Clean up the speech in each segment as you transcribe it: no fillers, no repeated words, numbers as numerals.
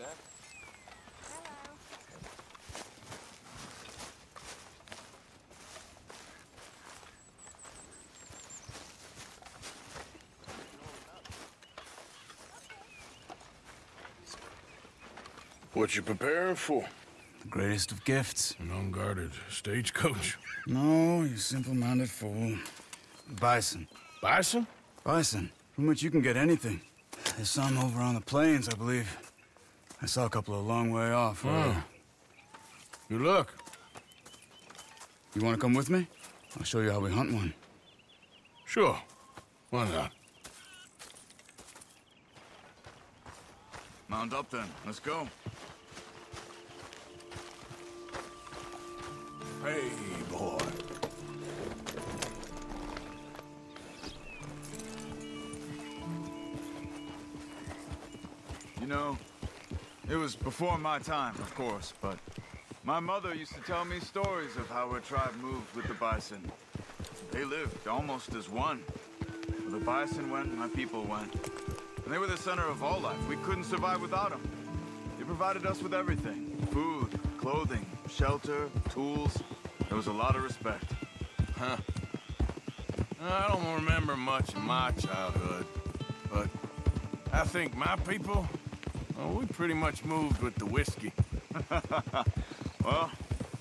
back. Hello. What you preparing for? The greatest of gifts. An unguarded stagecoach. No, you simple-minded fool. Bison. Bison? Bison. From which you can get anything. There's some over on the plains, I believe. I saw a couple a long way off. Oh. Good luck. You want to come with me? I'll show you how we hunt one. Sure. Why not? Mount up then. Let's go. Hey, boy. You know, it was before my time, of course, but my mother used to tell me stories of how her tribe moved with the bison. They lived almost as one. When the bison went, my people went. And they were the center of all life. We couldn't survive without them. They provided us with everything. Food, clothing, shelter, tools. There was a lot of respect. Huh. I don't remember much of my childhood, but I think my people, well, we pretty much moved with the whiskey. Well,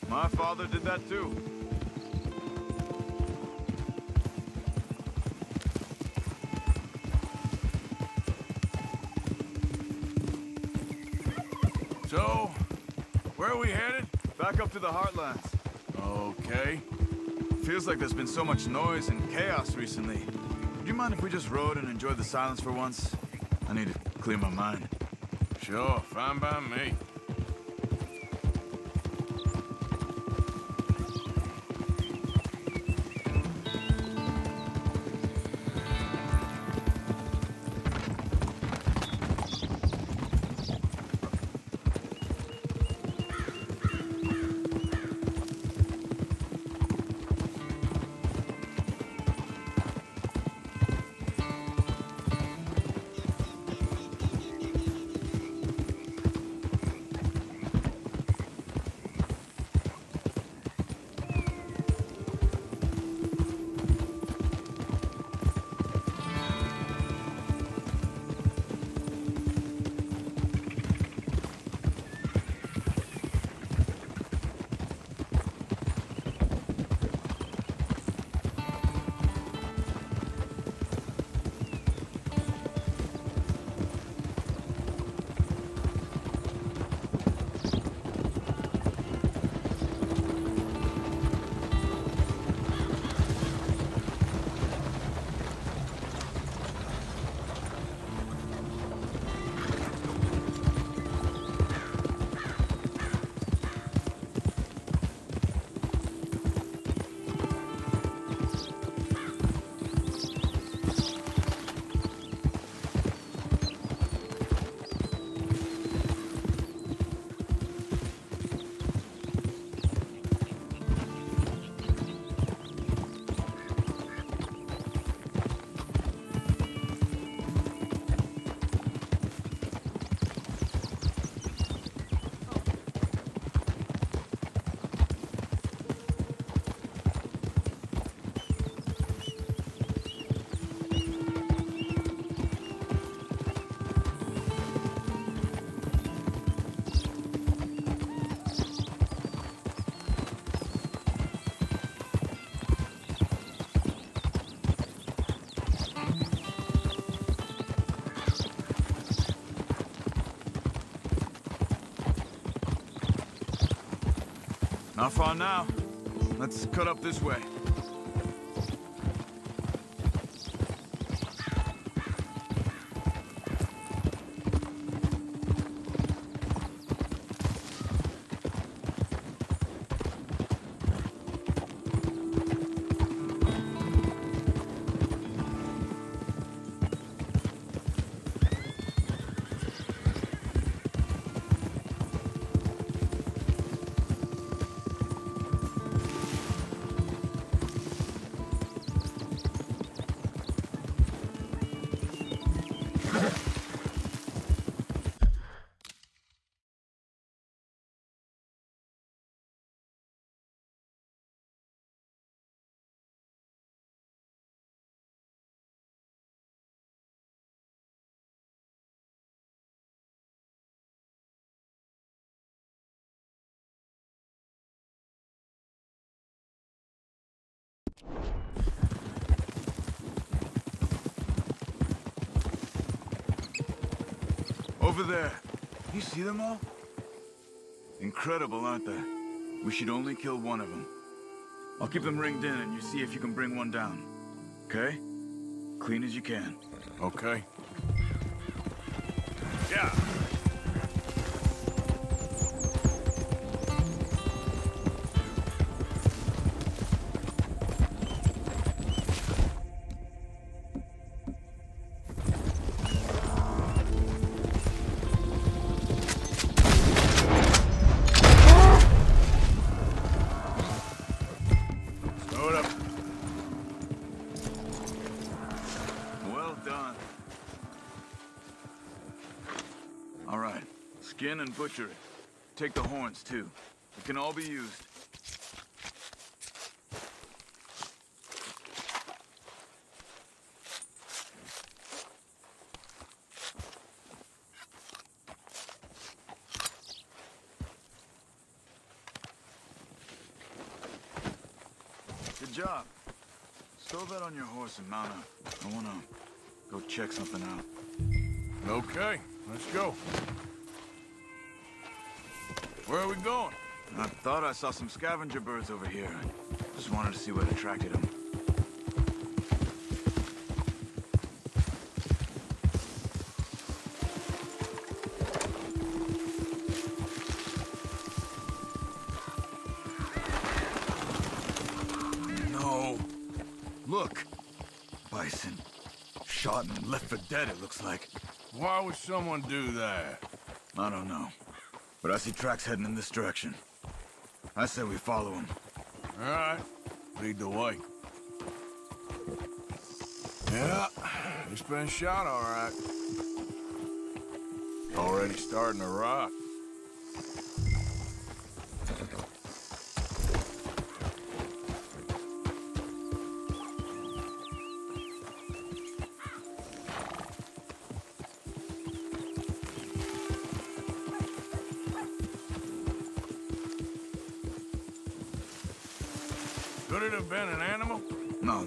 my father did that too. So, where are we headed? Back up to the Heartlands. Okay. Feels like there's been so much noise and chaos recently. Do you mind if we just rode and enjoyed the silence for once? I need to clear my mind. Sure, fine by me. Not far now. Let's cut up this way. Over there. You see them all? Incredible, aren't they? We should only kill one of them. I'll keep them ringed in and you see if you can bring one down. Okay? Clean as you can. Okay. Yeah. Skin and butcher it. Take the horns, too. It can all be used. Good job. Stow that on your horse and mount up. I want to go check something out. Okay, let's go. Where are we going? I thought I saw some scavenger birds over here. I just wanted to see what attracted them. No. Look. Bison. Shot and left for dead, it looks like. Why would someone do that? I don't know. But I see tracks heading in this direction. I say we follow him. All right. Lead the way. Yeah, it's been shot all right. Already starting to rot.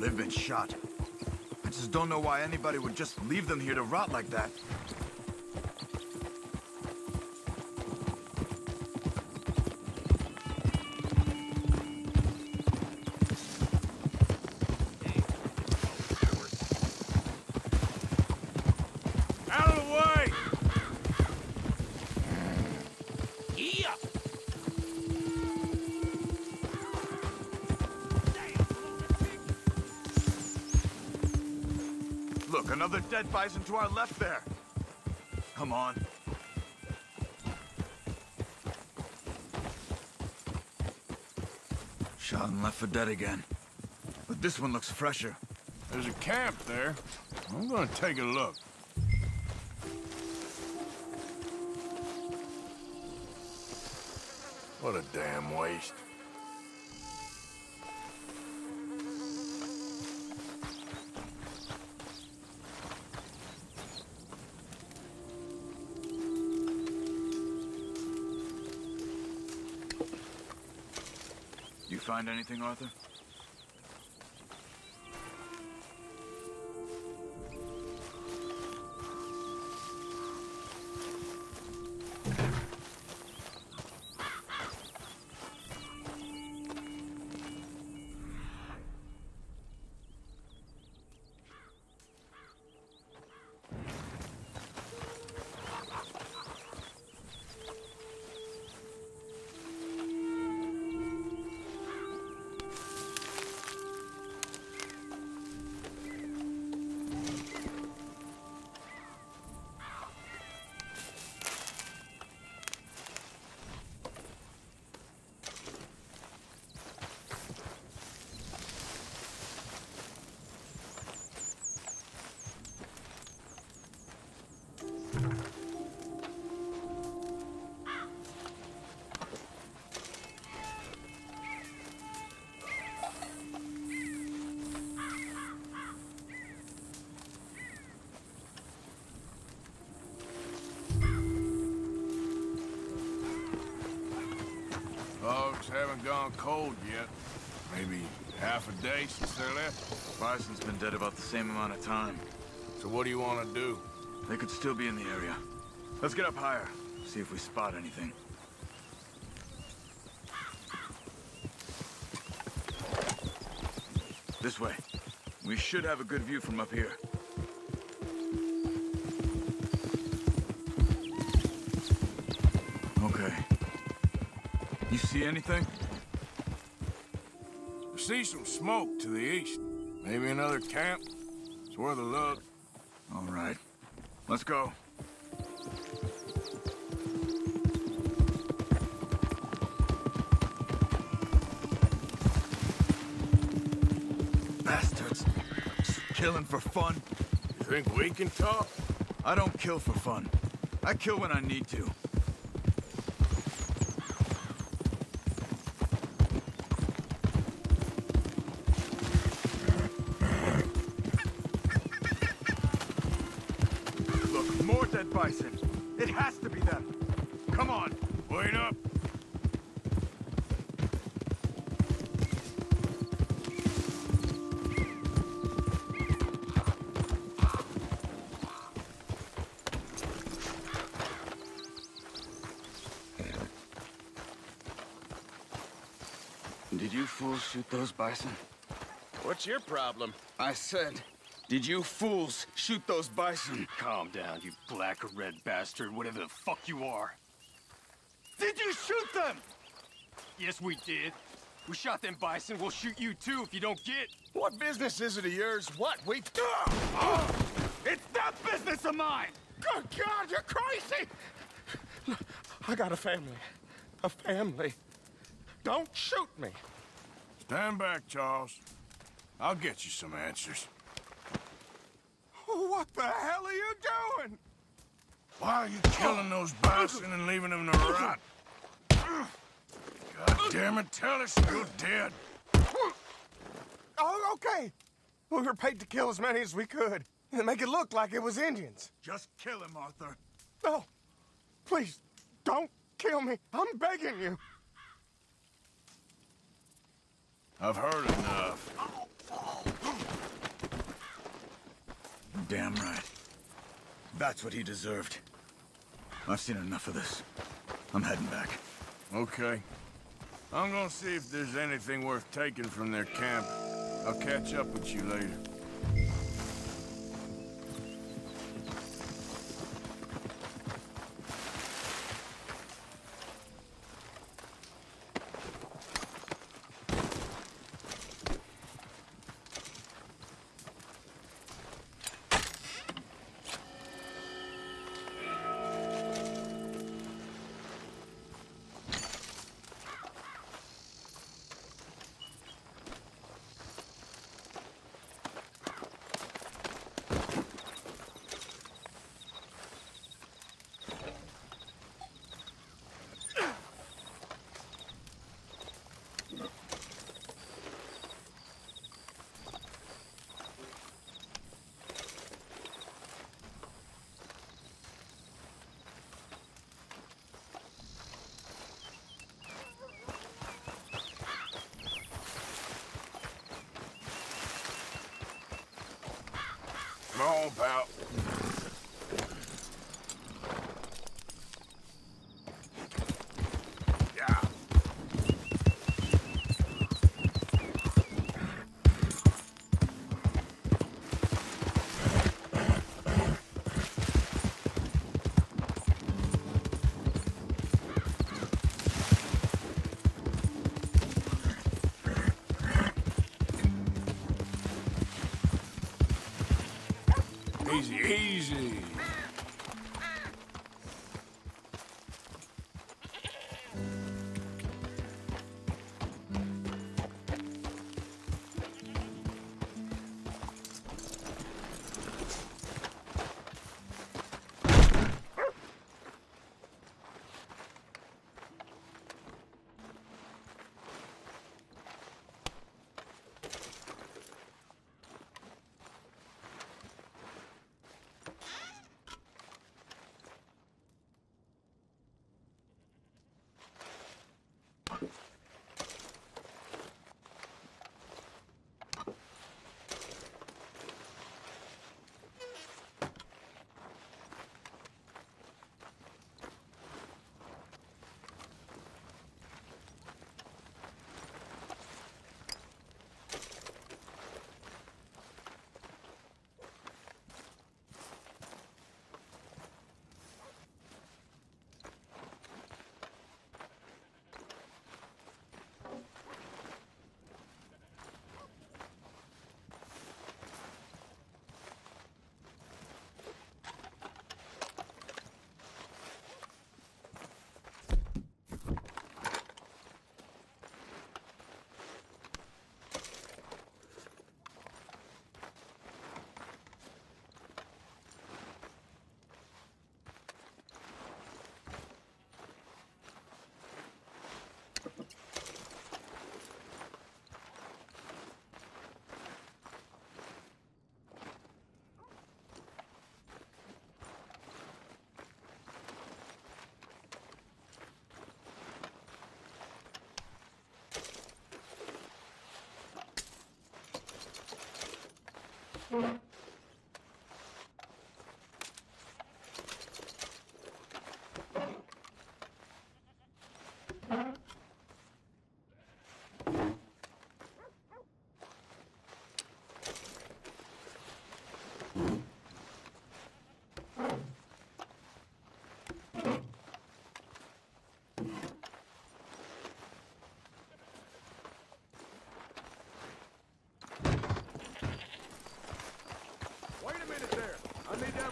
They've been shot. I just don't know why anybody would just leave them here to rot like that. Another dead bison to our left there. Come on. Shot and left for dead again. But this one looks fresher. There's a camp there. I'm gonna take a look. What a damn waste. Find anything, Arthur? Haven't gone cold yet. Maybe half a day since they left. Bison's been dead about the same amount of time. So what do you want to do? They could still be in the area. Let's get up higher, see if we spot anything. This way. We should have a good view from up here. Okay. You see anything? I see some smoke to the east. Maybe another camp. It's worth a look. All right. Let's go. Bastards. Just killing for fun. You think we can talk? I don't kill for fun. I kill when I need to. Bison. It has to be them. Come on, wait up. Did you fools shoot those bison? What's your problem? I said... Did you fools shoot those bison? Calm down, you black or red bastard, whatever the fuck you are. Did you shoot them? Yes, we did. We shot them bison. We'll shoot you too if you don't get. What business is it of yours? What we do? Oh, it's that business of mine. Good God, you're crazy. Look, I got a family. A family. Don't shoot me. Stand back, Charles. I'll get you some answers. What the hell are you doing? Why are you killing those bison and leaving them to rot? God damn it, tell us you're dead. Oh, okay. We were paid to kill as many as we could and make it look like it was Indians. Just kill him, Arthur. No, please, don't kill me. I'm begging you. I've heard enough. Damn right. That's what he deserved. I've seen enough of this. I'm heading back. Okay. I'm gonna see if there's anything worth taking from their camp. I'll catch up with you later. All about. Yeah. Easy.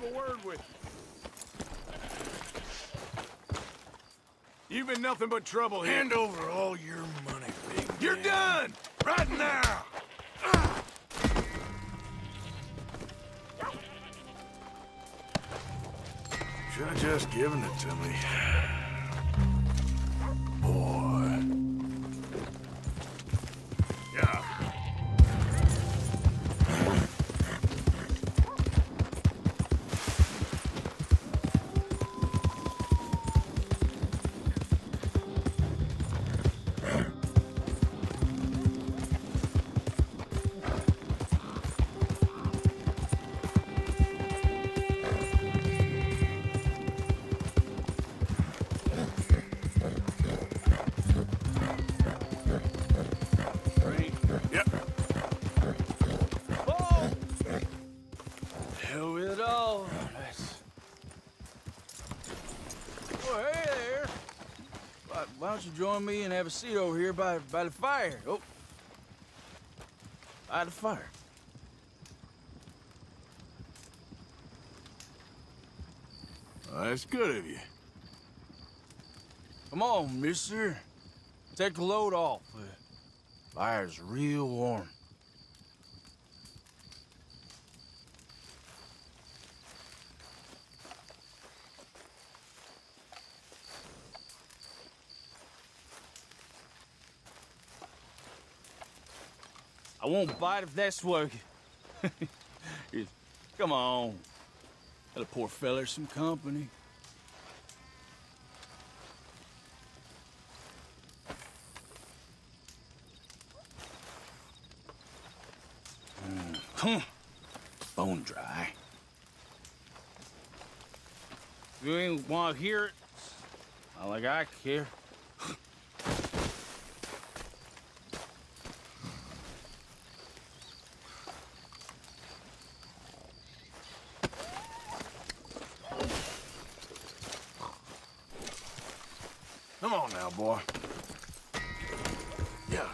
A word with you. You've been nothing but trouble here. Hand over all your money, big man. You're done! Right now! Should have just given it to me. You join me and have a seat over here by the fire. Oh, by the fire. Well, that's good of you. Come on, mister. Take the load off. The fire's real warm. I won't bite if that's working. Come on. Let a poor feller some company. Bone dry. You ain't want to hear it. Not like I care. Boy. Yeah.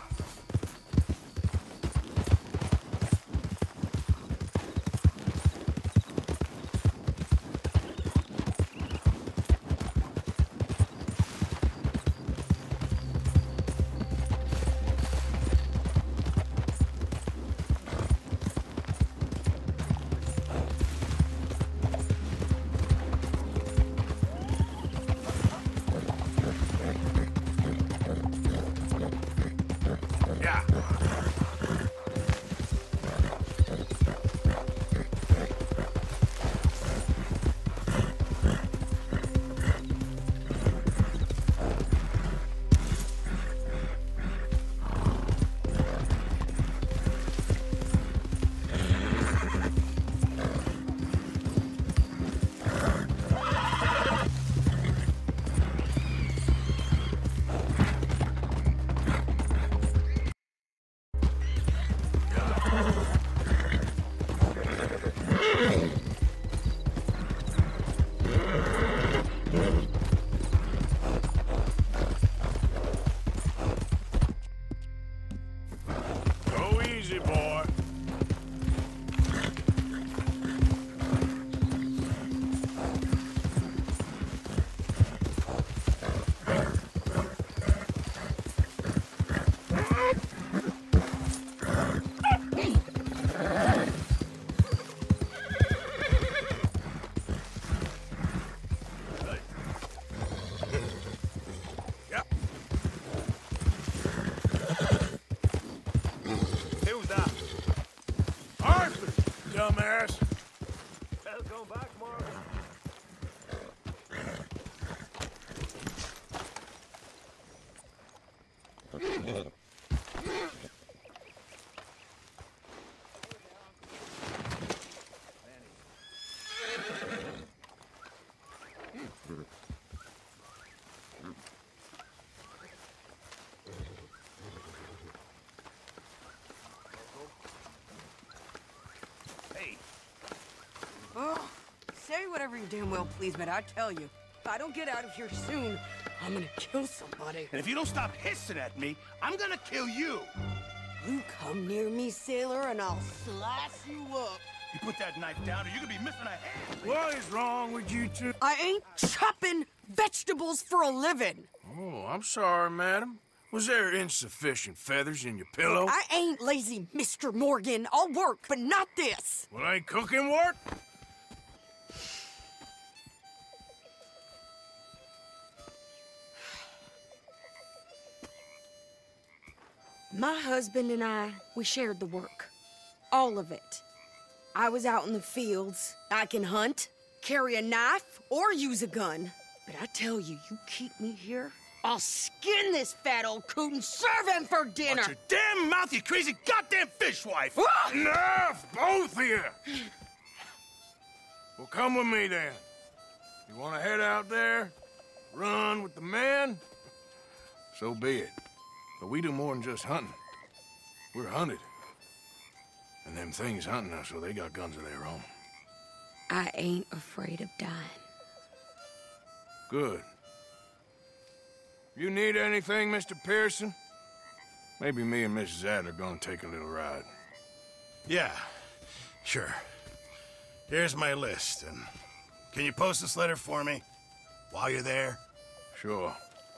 do whatever you damn well please, but I tell you, if I don't get out of here soon, I'm gonna kill somebody. And if you don't stop hissing at me, I'm gonna kill you. You come near me, sailor, and I'll slice you up. You put that knife down or you're gonna be missing a hand. What is wrong with you two? I ain't chopping vegetables for a living. Oh, I'm sorry, madam. Was there insufficient feathers in your pillow? I ain't lazy, Mr. Morgan. I'll work, but not this. Well, ain't cooking work? My husband and I, we shared the work. All of it. I was out in the fields. I can hunt, carry a knife, or use a gun. But I tell you, you keep me here, I'll skin this fat old coot and serve him for dinner! Watch your damn mouth, you crazy goddamn fishwife! Enough, both of you! Well, come with me, then. You want to head out there, run with the man? So be it. But we do more than just hunting. We're hunted. And them things hunting us, so they got guns of their own. I ain't afraid of dying. Good. You need anything, Mr. Pearson? Maybe me and Mrs. Adler are gonna take a little ride. Yeah, sure. Here's my list, and can you post this letter for me while you're there? Sure.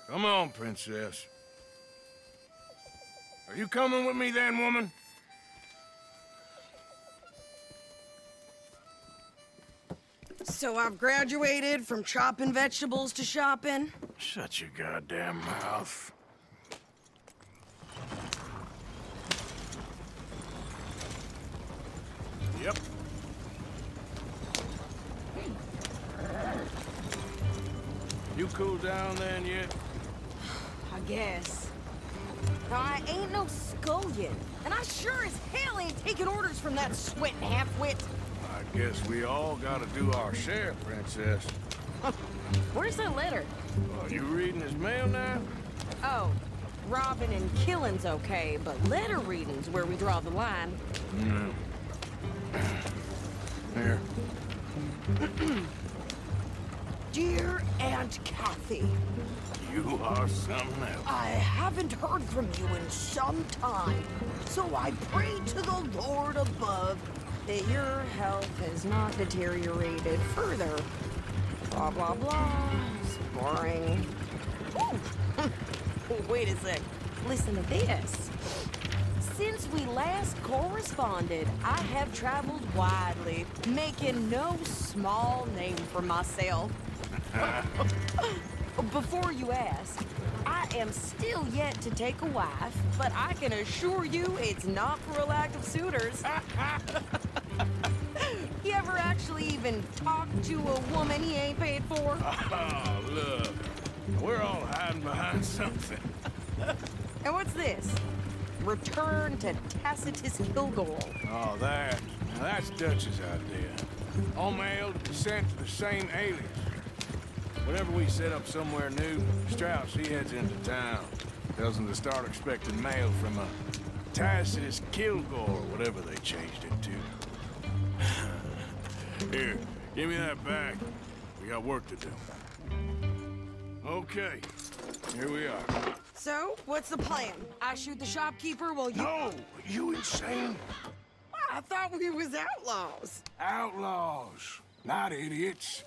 Come on, Princess. Are you coming with me then, woman? So I've graduated from chopping vegetables to shopping? Shut your goddamn mouth. Yep. You cool down then yet? I guess. No, I ain't no scullion, and I sure as hell ain't taking orders from that sweating half-wit. I guess we all gotta do our share, Princess. Where's that letter? Are you reading his mail now? Oh, robbing and killing's okay, but letter reading's where we draw the line. Mm. Here. Dear Aunt Kathy. You are something else. I haven't heard from you in some time, so I pray to the Lord above that your health has not deteriorated further. Blah, blah, blah. It's boring. Wait a sec. Listen to this. Since we last corresponded, I have traveled widely, making no small name for myself. Before you ask, I am still yet to take a wife, but I can assure you it's not for a lack of suitors. He ever actually even talked to a woman he ain't paid for? Oh, look. We're all hiding behind something. And what's this? Return to Tacitus Kilgore. Oh, there. Now, that's Dutch's idea. All male descent to the same alias. Whenever we set up somewhere new, Strauss, he heads into town. Tells them to start expecting mail from a Tacitus Kilgore, or whatever they changed it to. Here, give me that bag. We got work to do. Okay, here we are. So, what's the plan? I shoot the shopkeeper while you... No! Are you insane? I thought we was outlaws. Outlaws, not idiots.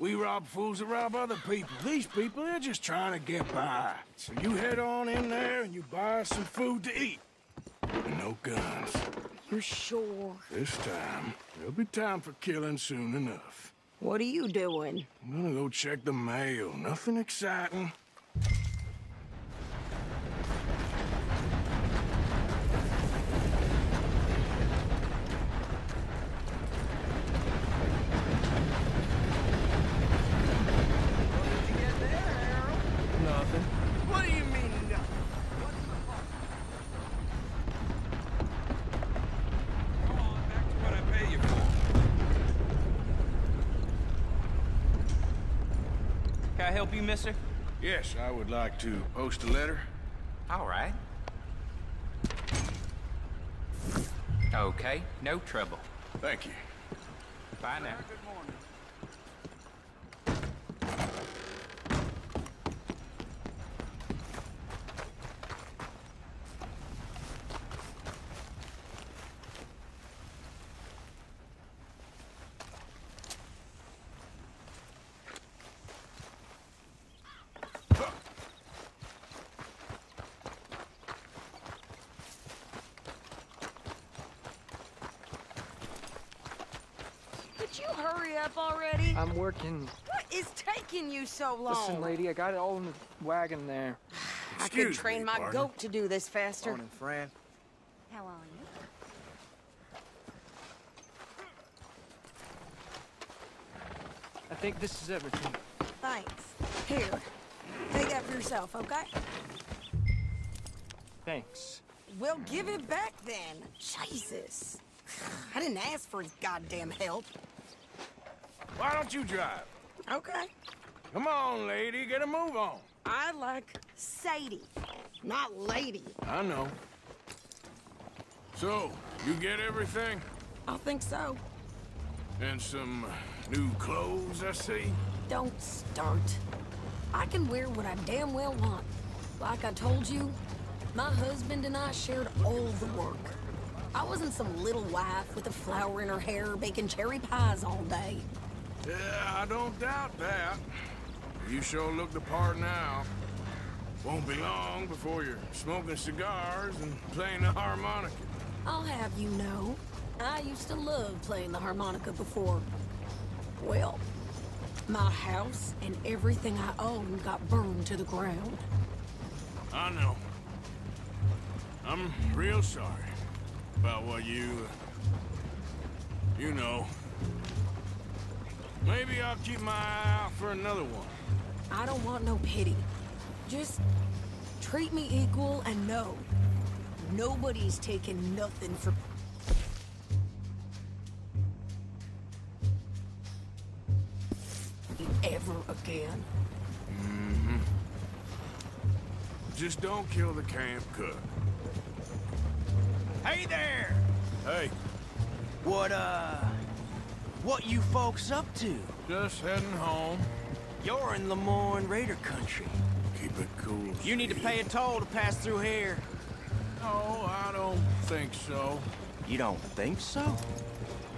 We rob fools that rob other people. These people, they're just trying to get by. So you head on in there and you buy some food to eat. And no guns. You're sure? This time, there'll be time for killing soon enough. What are you doing? I'm gonna go check the mail. Nothing exciting. Help you, mister? Yes, I would like to post a letter. All right. Okay, no trouble. Thank you. Bye now. Good morning. up already? I'm working. What is taking you so long? Listen, lady, I got it all in the wagon there. I could train my goat to do this faster. Morning, Fran. How are you? I think this is everything. Thanks. Here, take that for yourself, okay? Thanks. We'll give it back then. Jesus. I didn't ask for his goddamn help. Why don't you drive? Okay. Come on, lady, get a move on. I like Sadie, not lady. I know. So, you get everything? I think so. And some new clothes, I see? Don't start. I can wear what I damn well want. Like I told you, my husband and I shared all the work. I wasn't some little wife with a flower in her hair baking cherry pies all day. Yeah, I don't doubt that. You sure look the part now. Won't be long before you're smoking cigars and playing the harmonica. I'll have you know, I used to love playing the harmonica before. Well, my house and everything I owned got burned to the ground. I know. I'm real sorry about what you know. Maybe I'll keep my eye out for another one. I don't want no pity. Just treat me equal and know nobody's taking nothing for... ever again. Mm-hmm. Just don't kill the camp cook. Hey there! Hey. What you folks up to? Just heading home. You're in LeMoyne Raider country. Keep it cool. You need to pay a toll to pass through here. No, I don't think so. You don't think so?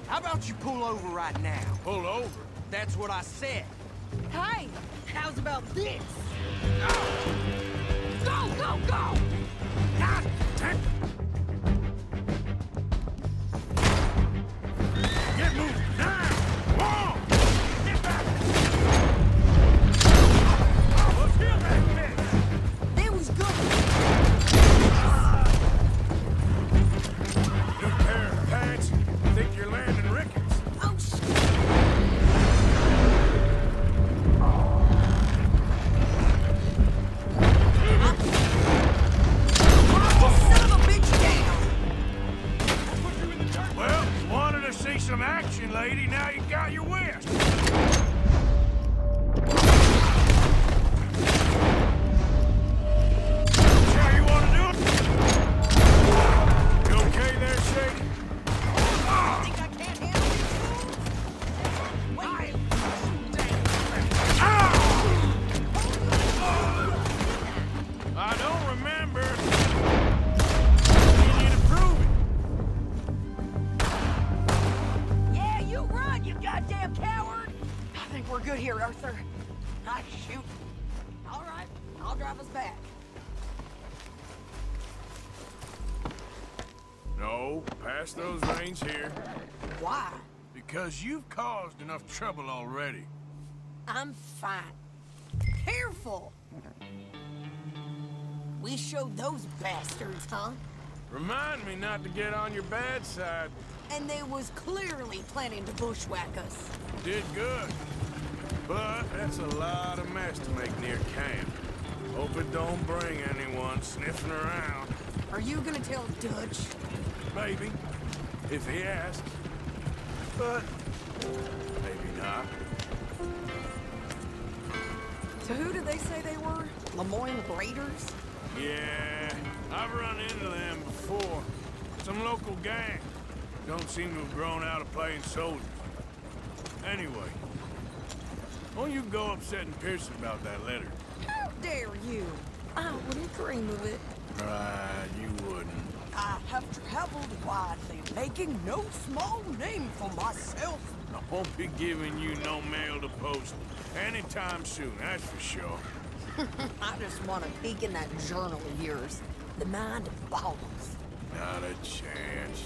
How about you pull over right now? Pull over? That's what I said. Hey, how's about this? Go, go, go! God damn it! Those reins here. Why? Because you've caused enough trouble already. I'm fine. Careful! We showed those bastards, huh? Remind me not to get on your bad side. And they was clearly planning to bushwhack us. Did good. But that's a lot of mess to make near camp. Hope it don't bring anyone sniffing around. Are you gonna tell Dutch? Maybe. If he asks, but maybe not. So who did they say they were? LeMoyne Raiders? Yeah, I've run into them before. Some local gang. Don't seem to have grown out of playing soldiers. Anyway, won't you go upsetting Pearson about that letter? How dare you? I wouldn't dream of it. Right, you wouldn't. I have traveled widely, making no small name for myself. I won't be giving you no mail to post anytime soon, that's for sure. I just want to peek in that journal of yours. The mind boggles. Not a chance.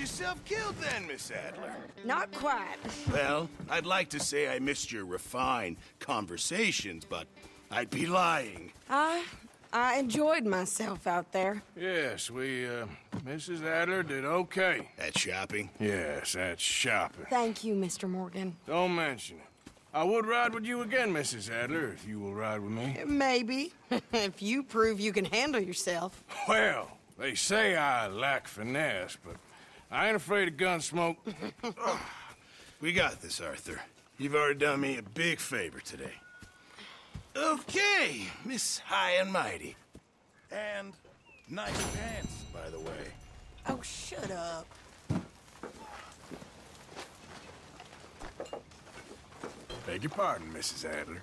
yourself killed then, Miss Adler. Not quite. Well, I'd like to say I missed your refined conversations, but I'd be lying. I enjoyed myself out there. Yes, we, Mrs. Adler did okay. At shopping? Yes, at shopping. Thank you, Mr. Morgan. Don't mention it. I would ride with you again, Mrs. Adler, if you will ride with me. Maybe. If you prove you can handle yourself. Well, they say I lack finesse, but I ain't afraid of gun smoke. We got this, Arthur. You've already done me a big favor today. Okay, Miss High and Mighty. And nice pants, by the way. Oh, shut up. Beg your pardon, Mrs. Adler.